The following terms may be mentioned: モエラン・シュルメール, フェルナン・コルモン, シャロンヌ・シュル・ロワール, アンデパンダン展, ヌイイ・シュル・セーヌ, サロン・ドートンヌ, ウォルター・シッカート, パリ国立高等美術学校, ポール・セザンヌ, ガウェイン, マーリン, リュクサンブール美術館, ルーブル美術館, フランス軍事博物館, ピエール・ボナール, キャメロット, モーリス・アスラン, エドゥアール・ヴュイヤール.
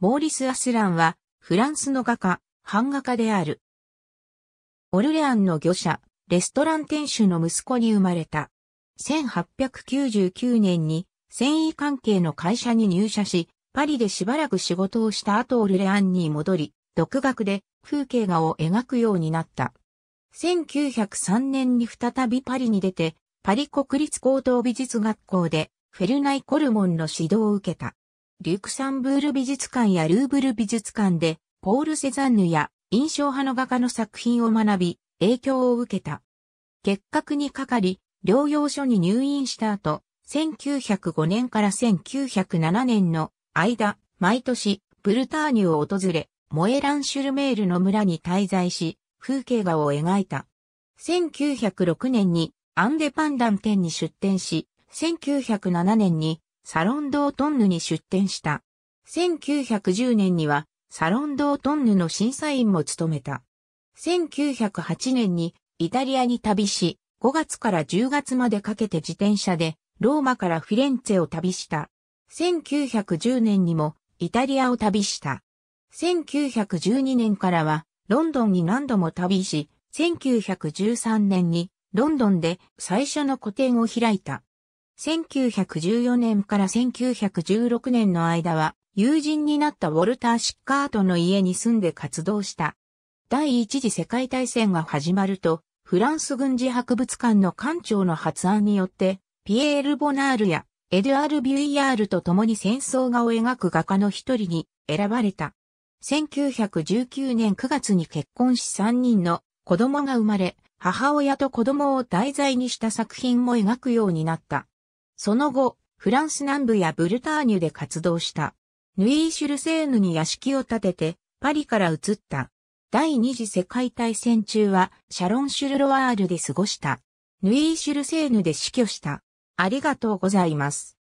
モーリス・アスランは、フランスの画家、版画家である。オルレアンの業者、レストラン店主の息子に生まれた。1899年に、繊維関係の会社に入社し、パリでしばらく仕事をした後オルレアンに戻り、独学で風景画を描くようになった。1903年に再びパリに出て、パリ国立高等美術学校でフェルナイ・コルモンの指導を受けた。リュクサンブール美術館やルーブル美術館で、ポール・セザンヌや印象派の画家の作品を学び、影響を受けた。結核にかかり、療養所に入院した後、1905年から1907年の間、毎年、ブルターニュを訪れ、モエラン・シュルメールの村に滞在し、風景画を描いた。1906年にアンデパンダン店に出店し、1907年にサロン・ドートンヌに出店した。1910年にはサロン・ドートンヌの審査員も務めた。1908年にイタリアに旅し、5月から10月までかけて自転車でローマからフィレンツェを旅した。1910年にもイタリアを旅した。1912年からはロンドンに何度も旅し、1913年にロンドンで最初の個展を開いた。1914年から1916年の間は友人になったウォルター・シッカートの家に住んで活動した。第一次世界大戦が始まると、フランス軍事博物館の館長の発案によって、ピエール・ボナールやエドゥアール・ビュイヤールと共に戦争画を描く画家の一人に選ばれた。1919年9月に結婚し3人の子供が生まれ、母親と子供を題材にした作品も描くようになった。その後、フランス南部やブルターニュで活動した。ヌイー・シュルセーヌに屋敷を建てて、パリから移った。第二次世界大戦中は、シャロン・シュルロワールで過ごした。ヌイー・シュルセーヌで死去した。ありがとうございます。